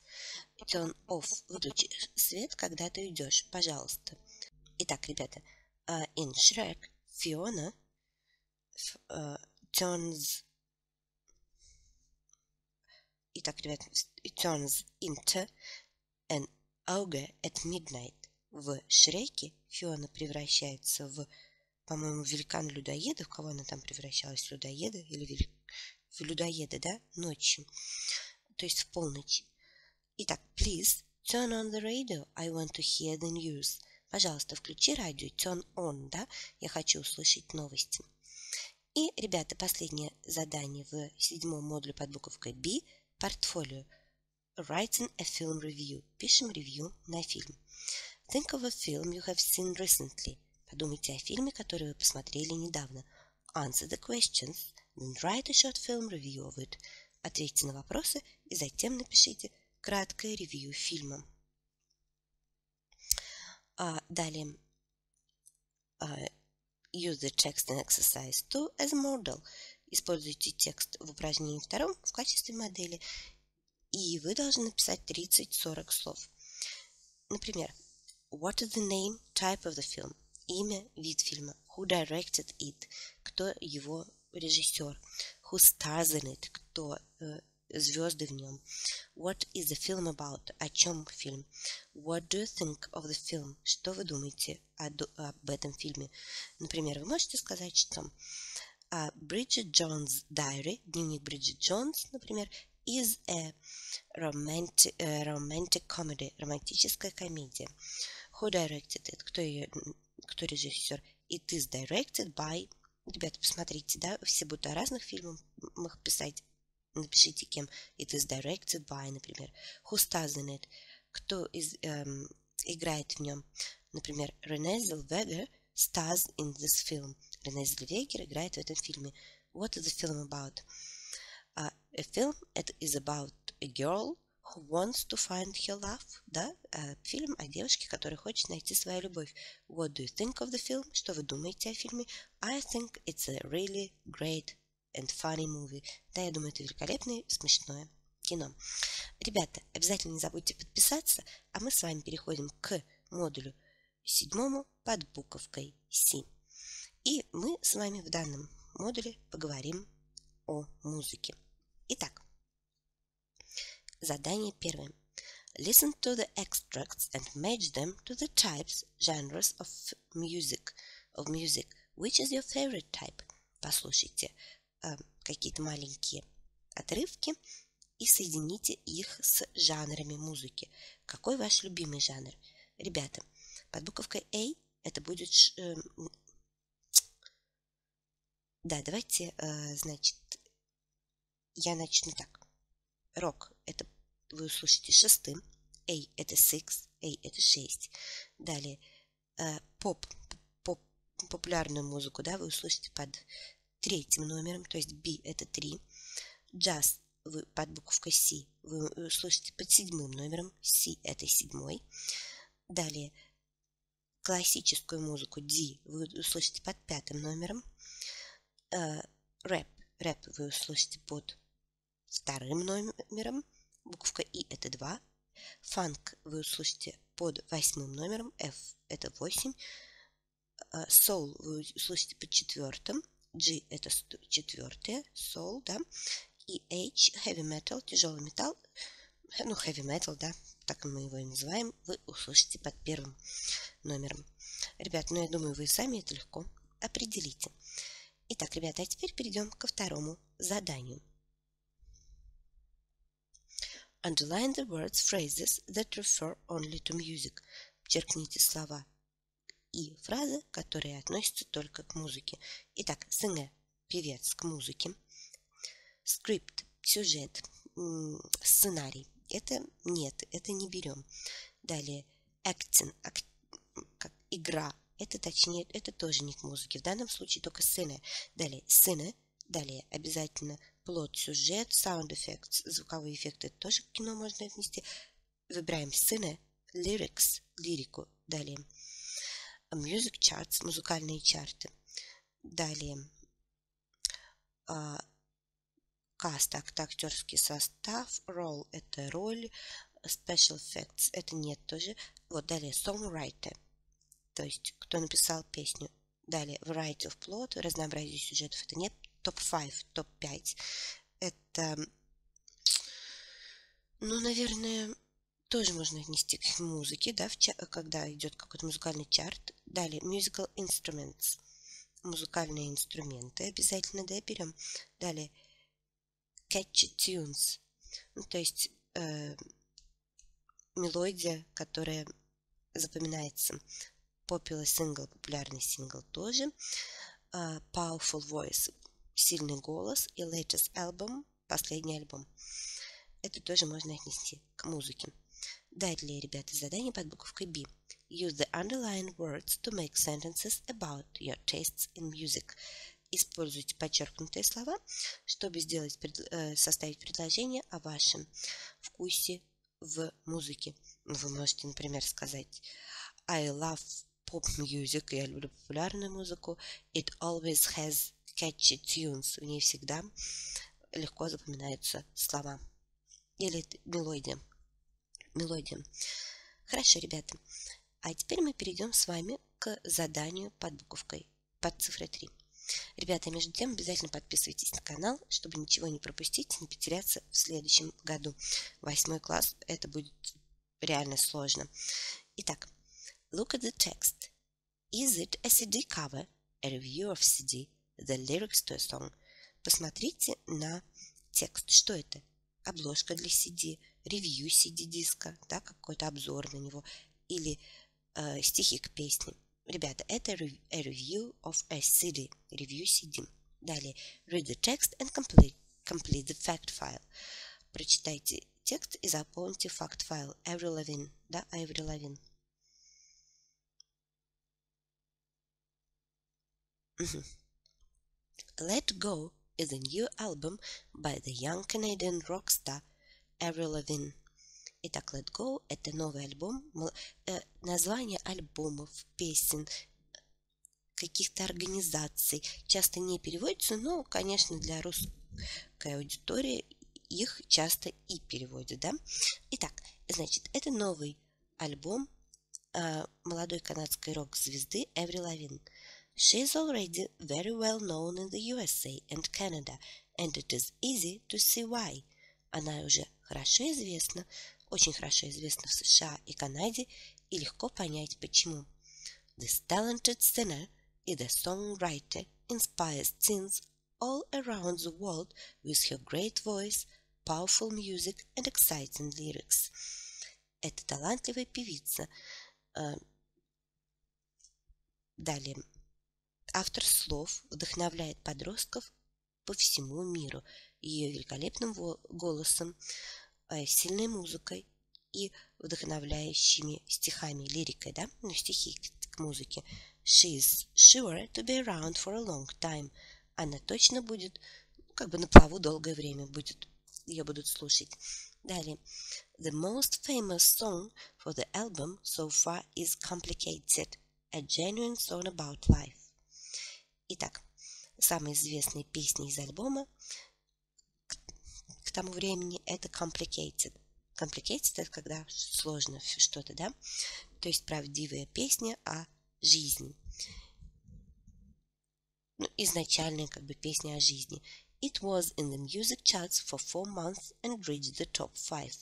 Turn off, выключи свет, когда ты идешь, пожалуйста. Итак, ребята, uh, in Shrek Fiona uh, turns. Итак, ребята, it turns into an ogre at midnight. В Шреке Фиона превращается в, по-моему, великан-людоеда. В кого она там превращалась? Людоеда или велик... в людоеда, да? Ночью. То есть в полночь. Итак, please turn on the radio. I want to hear the news. Пожалуйста, включи радио. Turn on, да? Я хочу услышать новости. И, ребята, последнее задание в седьмом модуле под буковкой B. Портфолио. Writing a film review. Пишем ревью на фильм. Think of a film you have seen recently. Подумайте о фильме, который вы посмотрели недавно. Answer the questions, then write a short film review of it. Ответьте на вопросы и затем напишите краткое ревью фильма. Uh, далее. Uh, use the text in exercise two as a model. Используйте текст в упражнении втором в качестве модели. И вы должны написать тридцать-сорок слов. Например, what is the name, type of the film? Имя, вид фильма. Who directed it? Кто его режиссер? Who stars in it? Кто э, звезды в нем? What is the film about? О чем фильм? What do you think of the film? Что вы думаете о, об этом фильме? Например, вы можете сказать, что uh, Bridget Jones's Diary, дневник Бриджит Джонс, например, is a romantic, uh, romantic comedy, романтическая комедия. Who directed it? Кто ее, кто режиссер? It is directed by... Ребята, посмотрите, да, все будут о разных фильмах писать. Напишите кем. It is directed by, например. Who stars in it? Кто из, эм, играет в нем? Например, René Zellweger stars in this film. Рене Зеллвегер играет в этом фильме. What is the film about? Uh, a film it is about a girl who wants to find her love, да, uh, фильм о девушке, которая хочет найти свою любовь. What do you think of the film? Что вы думаете о фильме? I think it's a really great and funny movie. Да, я думаю, это великолепное, смешное кино. Ребята, обязательно не забудьте подписаться, а мы с вами переходим к модулю седьмому под буковкой C. И мы с вами в данном модуле поговорим о музыке. Итак, задание первое. Listen to the extracts and match them to the types, genres of music. Of music. Which is your favorite type? Послушайте э, какие-то маленькие отрывки и соедините их с жанрами музыки. Какой ваш любимый жанр? Ребята, под буковкой A это будет... Э, да, давайте, э, значит, я начну так. Рок – это вы услышите шестым. A – это six, A – это шесть. Далее поп, поп, популярную музыку, да, вы услышите под третьим номером, то есть B – это три. Джаз вы под буковкой C вы услышите под седьмым номером, C – это седьмой. Далее классическую музыку D вы услышите под пятым номером. Рэп, рэп вы услышите под вторым номером, буковка И это два. Фанк вы услышите под восьмым номером, F это восемь. Soul вы услышите под четвертым, G это четвертое, Soul, да. И H, heavy metal, тяжелый металл, ну heavy metal, да, так мы его и называем, вы услышите под первым номером. Ребят, ну я думаю, вы сами это легко определите. Итак, ребята, а теперь перейдем ко второму заданию. Underline the words, phrases that refer only to music. Подчеркните слова и фразы, которые относятся только к музыке. Итак, сэнгэ – певец к музыке. Script – сюжет. сценарий. Это нет, это не берем. Далее, acting, act, как игра. Это точнее, это тоже не к музыке. В данном случае только сцена. Далее, сцена. Далее, обязательно плот, сюжет, sound effects, звуковые эффекты. Тоже к кино можно отнести. Выбираем сцены, lyrics, лирику. Далее, music charts, музыкальные чарты. Далее, каст, актерский состав, role – это роль, special effects – это нет тоже. Вот далее, songwriter, то есть кто написал песню. Далее, variety of plot, разнообразие сюжетов – это нет. Топ пять, топ пять – это, ну, наверное, тоже можно отнести к музыке, да, в ча- когда идет какой-то музыкальный чарт. Далее, musical instruments, музыкальные инструменты обязательно, да, берем. Далее, catchy tunes, ну, то есть э, мелодия, которая запоминается. Popular single, популярный сингл тоже. Uh, powerful voice, сильный голос. И latest album, последний альбом. Это тоже можно отнести к музыке. Далее, ребята, задание под буковкой B. Use the underlined words to make sentences about your tastes in music. Используйте подчеркнутые слова, чтобы сделать, составить предложение о вашем вкусе в музыке. Вы можете, например, сказать I love pop music. Я люблю популярную музыку. It always has catchy tunes. В ней всегда легко запоминаются слова. Или мелодия. Мелодия. Хорошо, ребята. А теперь мы перейдем с вами к заданию под буковкой, под цифрой три. Ребята, между тем, обязательно подписывайтесь на канал, чтобы ничего не пропустить, не потеряться в следующем году. Восьмой класс. Это будет реально сложно. Итак, look at the text. Is it a си ди cover, a review of си ди, the lyrics to a song? Посмотрите на текст. Что это? Обложка для си ди, ревью си ди-диска, да, какой-то обзор на него, или э, стихи к песне. Ребята, это a review of a си ди. Review си ди. Далее, read the text and complete, complete the fact file. Прочитайте текст и заполните fact file. Avril Lavigne, да, Avril Lavigne. Let Go is a new album by the young Canadian rock star Avril Lavigne. Итак, Let Go – это новый альбом, э, название альбомов, песен, каких-то организаций часто не переводится, но, конечно, для русской аудитории их часто и переводят, да? Итак, значит, это новый альбом э, молодой канадской рок-звезды Avril Lavigne. She is already very well known in the ю эс эй and Canada, and it is easy to see why. Она уже хорошо известна, очень хорошо известна в США и Канаде, и легко понять почему. This talented singer is a songwriter, inspires teens all around the world with her great voice, powerful music and exciting lyrics. Это талантливая певица. Далее. Автор слов вдохновляет подростков по всему миру ее великолепным голосом, сильной музыкой и вдохновляющими стихами, лирикой, да, ну, стихи к музыке. She is sure to be around for a long time. Она точно будет, как бы, на плаву долгое время будет, ее будут слушать. Далее. The most famous song for the album so far is Complicated, a genuine song about life. Итак, самые известные песни из альбома к тому времени это Complicated. Complicated – это когда сложно что-то, да? То есть правдивая песня о жизни. Ну, изначальная, как бы, песня о жизни. It was in the music charts for four months and reached the top five.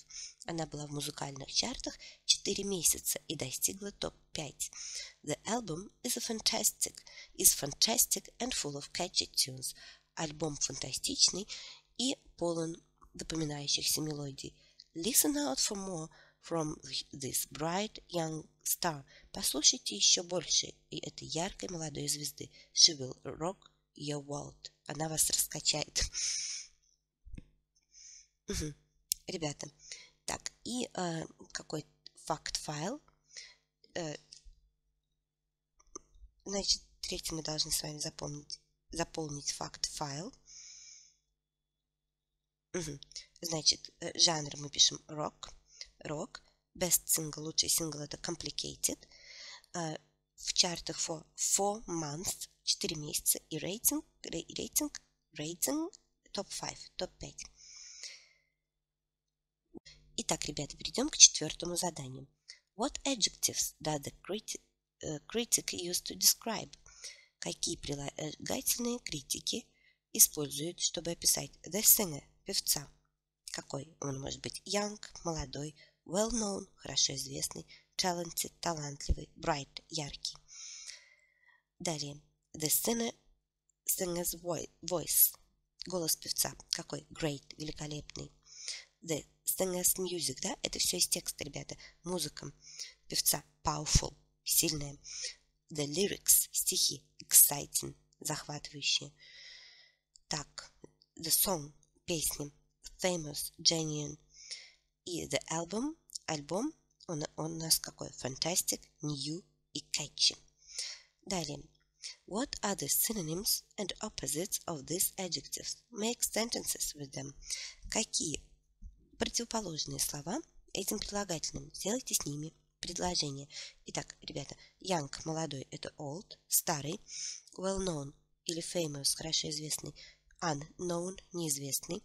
Она была в музыкальных чартах четыре месяца и достигла топ пять. The album is a fantastic, is fantastic and full of catchy tunes. Альбом фантастичный и полон запоминающихся мелодий. Listen out for more from this bright young star. Послушайте еще больше этой яркой молодой звезды. She will rock your world. Она вас раскачает. ребята. Так, и э, какой факт-файл. Э, значит, третий мы должны с вами запомнить, заполнить факт-файл. Угу. Значит, э, жанр мы пишем рок. Рок. Best single, лучший сингл это complicated. Э, в чартах for four months, четыре месяца. И рейтинг, рейтинг, рейтинг, топ пять, топ пять. Итак, ребята, перейдем к четвертому заданию. What adjectives does the critic, uh, critic use to describe? Какие прилагательные критики используют, чтобы описать the singer, певца? Какой он может быть? Young, молодой, well-known, хорошо известный, talented, талантливый, bright, яркий. Далее. The singer, singer's voice. Голос певца. Какой? Great, великолепный. The singer's music, да, это все из текста, ребята. Музыка певца powerful, сильная. The lyrics, стихи exciting, захватывающие. Так, the song, песни famous, genuine. И the album, альбом, он, он у нас какой? Fantastic, new и catchy. Далее. What are the synonyms and opposites of these adjectives? Make sentences with them. Какие противоположные слова этим прилагательным? Сделайте с ними предложение. Итак, ребята, young, молодой, это old, старый, well-known или famous, хорошо известный, unknown, неизвестный,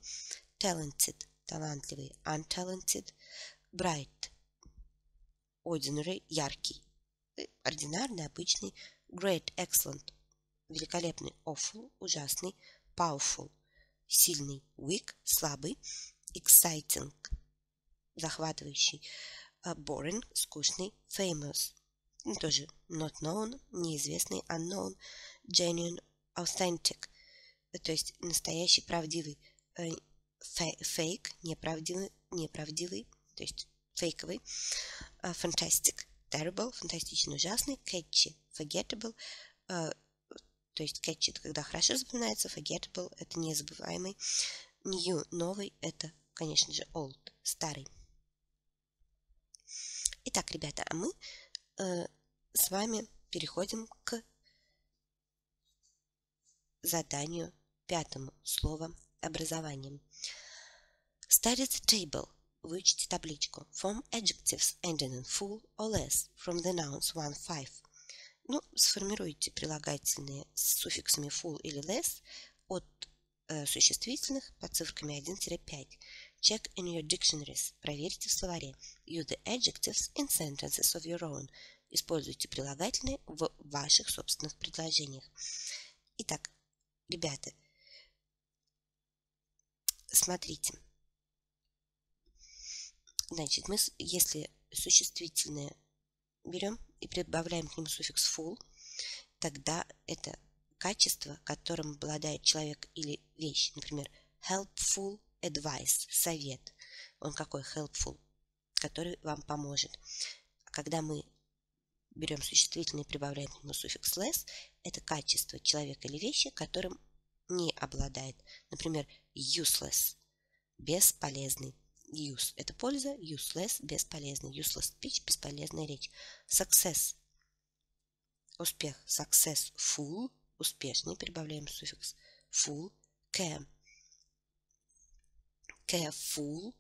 talented, талантливый, untalented, bright, ordinary, яркий, ординарный, обычный, great, excellent, великолепный, awful, ужасный, powerful, сильный, weak, слабый, exciting, захватывающий, uh, boring, скучный, famous, ну, тоже not known, неизвестный, unknown, genuine, authentic, то есть настоящий, правдивый, uh, fake, неправдивый, неправдивый, то есть фейковый, uh, fantastic, terrible, фантастичный, ужасный, catchy, forgettable, uh, то есть catchy это когда хорошо запоминается, forgettable это незабываемый, new, новый, это, конечно же, old, старый. Итак, ребята, а мы э, с вами переходим к заданию пятому, слово образованием. Study the table. Выучите табличку. Form adjectives ending in full or less from the nouns one to five. Ну, сформируйте прилагательные с суффиксами full или less от существительных под цифрами один-пять. Check in your dictionaries. Проверьте в словаре. Use the adjectives in sentences of your own. Используйте прилагательные в ваших собственных предложениях. Итак, ребята, смотрите. Значит, мы, если существительные берем и прибавляем к ним суффикс full, тогда это качество, которым обладает человек или вещь. Например, helpful advice, совет. Он какой? Helpful, который вам поможет. Когда мы берем существительное и прибавляем к нему суффикс less, это качество человека или вещи, которым не обладает. Например, useless, бесполезный. Use – это польза, useless – бесполезный. Useless speech – бесполезная речь. Success – успех. Successful – успешный, прибавляем суффикс full, care, careful,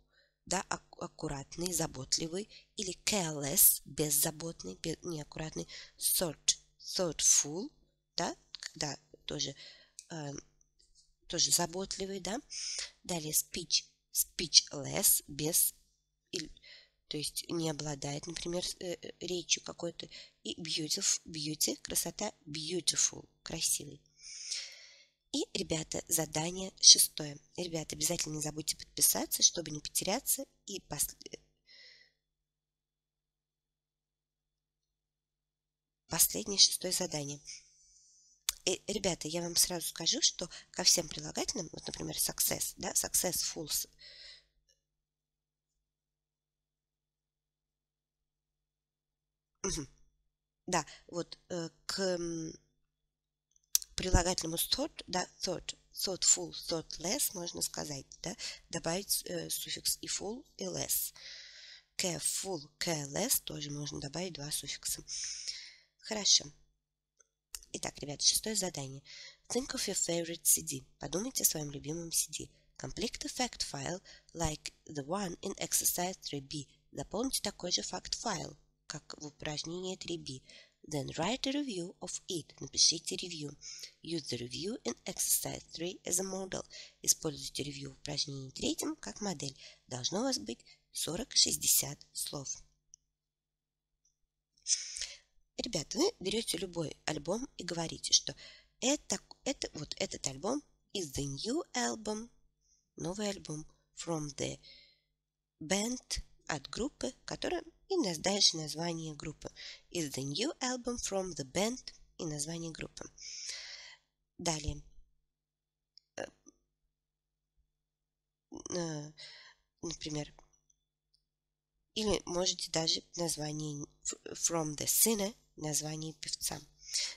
да, аккуратный, заботливый, или careless, беззаботный, неаккуратный, thought, thoughtful, да, когда тоже, э, тоже заботливый, да, далее speech, speechless, без, или, то есть не обладает, например, речью какой-то, и beautiful, beauty, красота, beautiful, красивый. И, ребята, задание шестое. Ребята, обязательно не забудьте подписаться, чтобы не потеряться, и пос... последнее шестое задание. И, ребята, я вам сразу скажу, что ко всем прилагательным, вот, например, success, да, successful, Угу. Да, вот э, к э, прилагательному thought, да, thought, thoughtful, thoughtless, можно сказать, да, добавить э, суффикс и full, и less. Careful, careless тоже можно добавить два суффикса. Хорошо. Итак, ребята, шестое задание. Think of your favorite си ди. Подумайте о своем любимом си ди. Complete a fact file like the one in exercise three B. Заполните такой же fact file, как в упражнении три би. Then write a review of it. Напишите ревью. Use the review in exercise three as a model. Используйте ревью в упражнении третьем как модель. Должно у вас быть сорок-шестьдесят слов. Ребята, вы берете любой альбом и говорите, что это, это, вот этот альбом is the new album, новый альбом from the band от группы, которая и наздаешь название группы. Is the new album from the band и название группы. Далее. Например, или можете даже название from the singer, название певца.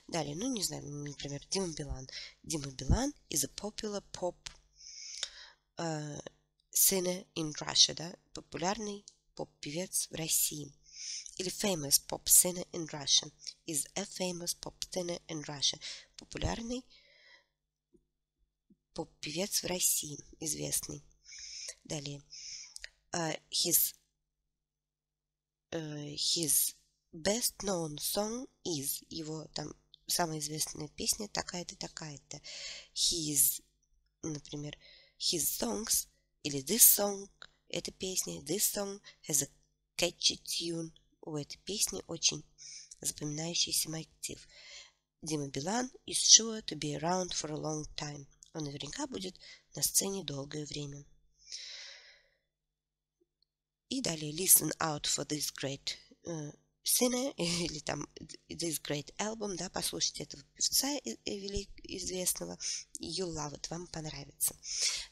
Далее, ну не знаю, например, Дима Билан. Дима Билан is a popular pop uh, singer in Russia, да? Популярный поп-певец в России. Или famous pop singer in Russia. Is a famous pop singer in Russia. Популярный поп-певец в России. Известный. Далее. Uh, his, uh, his best known song is. Его там самая известная песня такая-то, такая-то. His, например, his songs или this song. Эта песня, this song has a catchy tune. У этой песни очень запоминающийся мотив. Дима Билан is sure to be around for a long time. Он наверняка будет на сцене долгое время. И далее listen out for this great uh, singer, или там this great album, да, послушайте этого певца известного, you love it, вам понравится.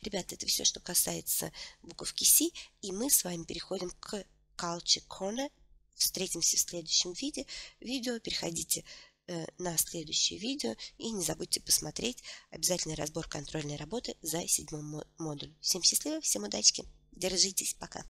Ребята, это все, что касается буковки C, и мы с вами переходим к Culture Corner. Встретимся в следующем виде. видео. Переходите э, на следующее видео и не забудьте посмотреть обязательно разбор контрольной работы за седьмой модуль. Всем счастливо, всем удачки, держитесь, пока!